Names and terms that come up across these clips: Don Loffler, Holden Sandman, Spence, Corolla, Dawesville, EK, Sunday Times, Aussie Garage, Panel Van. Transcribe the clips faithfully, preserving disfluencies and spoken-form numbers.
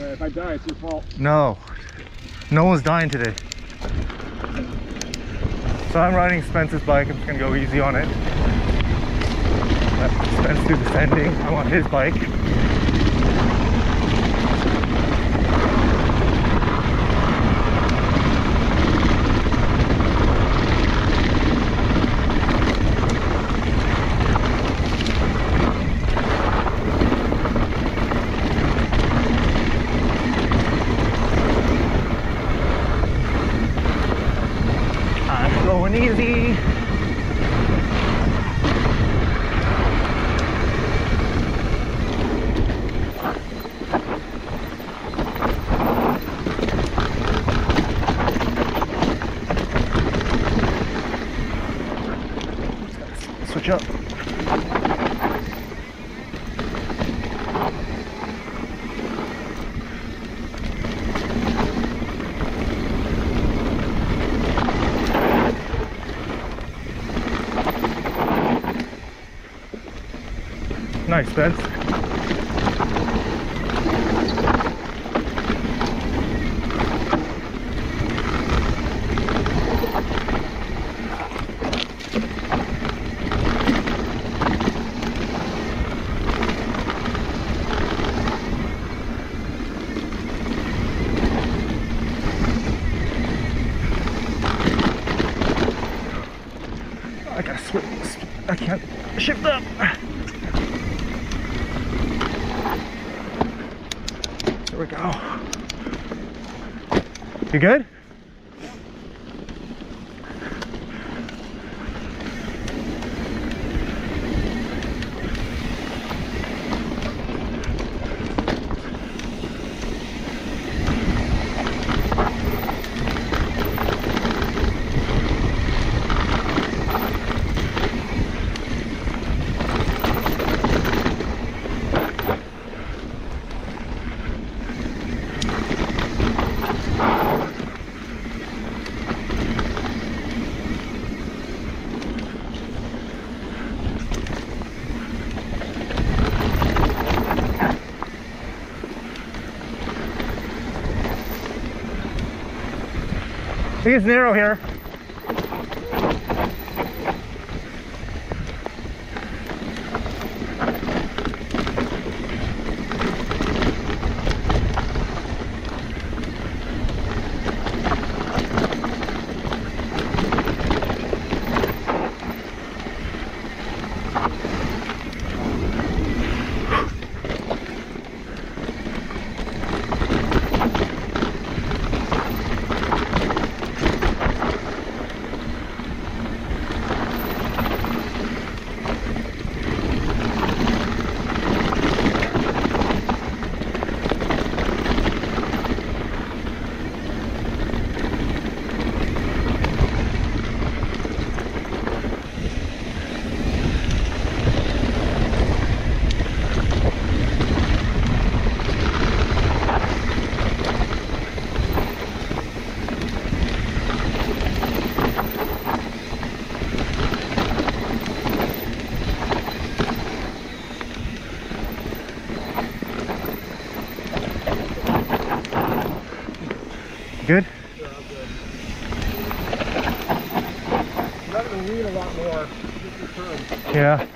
Uh, if I die, it's your fault. No. No one's dying today. So I'm riding Spence's bike. I'm just going to go easy on it. Let Spence do the sending. I'm on his bike. Going easy. Switch up. Nice, Spence. I gotta switch. I can't shift up. There we go. You good? It's narrow here. Good? Yeah, I'm good. You got to lean a lot more. Just your turn. Yeah.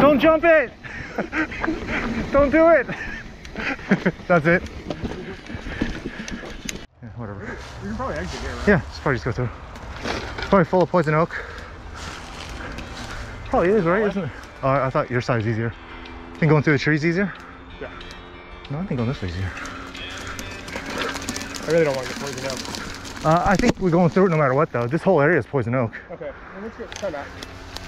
Don't jump it! Don't do it! That's it. Yeah, whatever. You can probably exit here, right? Yeah, let's probably just go through. It's probably full of poison oak. Probably is, right? Isn't it? Oh, I thought your side's easier. I think going through the trees easier? Yeah. No, I think going this way is easier. I really don't want to get poison oak. Uh, I think we're going through it no matter what, though. This whole area is poison oak. Okay, well, let's get, try that.